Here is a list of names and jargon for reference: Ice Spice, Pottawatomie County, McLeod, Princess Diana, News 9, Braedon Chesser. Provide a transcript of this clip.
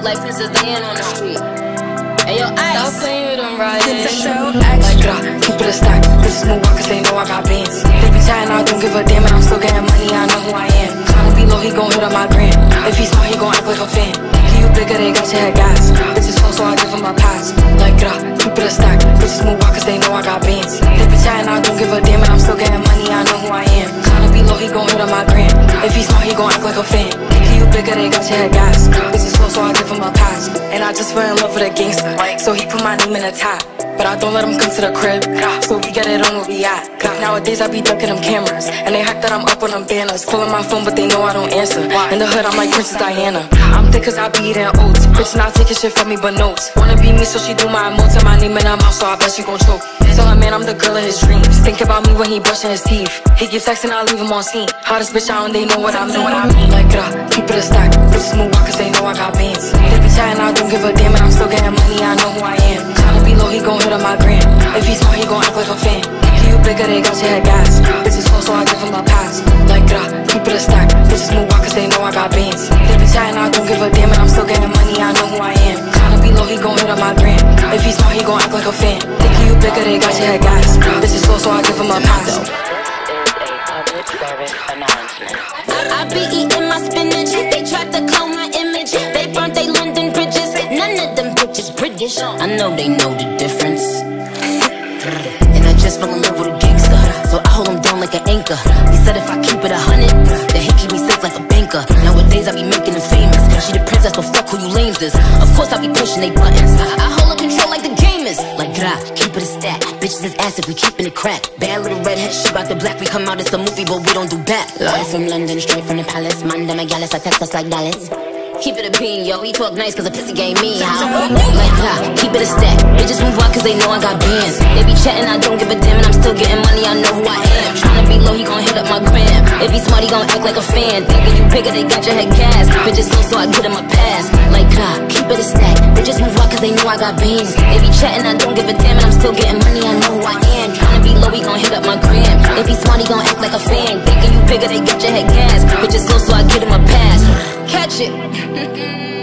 Like Princess Diana on the street. Hey yo, ice. Stop playing with them riders. Like drop, keep it a stock. Bitches move on cause they know I got bands. They be tired and I don't give a damn, and I'm still getting money, I know who I am. Tryna be low, he gon' hit on my brand. If he smart, he gon' act like a fan. He you bigger, they got your head guys. Bitches close, so I give him my pass. Like drop, keep it a stock. Bitches move on cause they know I got bands. They be tired and I don't give a damn, and I'm still getting money, I know who I am. Tryna be low, he gon' hit on my brand. If he smart, he gon' act like a fan. He you bigger, they got your head guys. Bitches close, so I give him a pass. And I just fell in love with a gangster, so he put my name in the top. But I don't let him come to the crib, so we get it on where we at. Nowadays I be ducking them cameras, and they hack that I'm up on them banners. Calling my phone but they know I don't answer. In the hood I'm like Princess Diana. I'm thick cause I be eating oats. Bitch not taking shit from me but notes. Wanna be me so she do my emotes. And my name in her mouth so I bet she gon' choke. Tell her man I'm the girl of his dreams. Think about me when he brushing his teeth. He gives sex and I leave him on scene. Hottest bitch out and they know what I mean. Like keep it a stack. Bitches move on cause they know I got bands. They be tired and I don't give a damn, and I'm still getting money, I know who I am. Tryna be low, he gon' hit on my gram. If he's smart, he gon' act like a fan. He you bigger, they got your head guys. Bitches close, so I give him a pass. Like keep it a stack. Bitches move on cause they know I got bands. They be tired and I don't give a damn, and I'm still getting money, I know who I am. Tryna be low, he gon' hit on my gram. If he's smart, he gon' act like a fan. Think you bigger, they got your head guys. Bitches close, so I give him a pass. I be eating my spinach. They tried to clone my image. They burnt they London bridges. None of them bitches British. I know they know the difference. And I just fell in love with a gangster, so I hold him down like an anchor. He said if I keep it 100, then he keep me safe like a banker. Nowadays I be making him famous. She the princess, but fuck who you lames is. Of course I be pushing they buttons. I hold up control like the game is. Like keep it a stack. Bitches is ass if we keepin' it crack. Bad little redhead, shit about the black. We come out, it's a movie, but we don't do back. Live from London, straight from the palace. Mind my gallus, I text us like Dallas. Keep it a bean, yo, he talk nice cause a pussy gave me how. Like keep it a stack. Bitches move out cause they know I got bands. They be chatting, I don't give a damn, and I'm still getting money, I know who I am. Tryna be low, he gon' hit up my gram. If he smart, he gon' act like a fan. Thinking you bigger, they got your head gas. Bitches low, so I get him a pass. Like keep it a stack. Bitches move out cause they know I got bands. They be chatting, I don't give a damn, and I'm still getting money, I know who I am. Tryna be low, he gon' hit up my gram. If he smart, he gon' act like a fan. Thinking you bigger, they got your head gas. Bitches low, so I get him a pass. Catch it.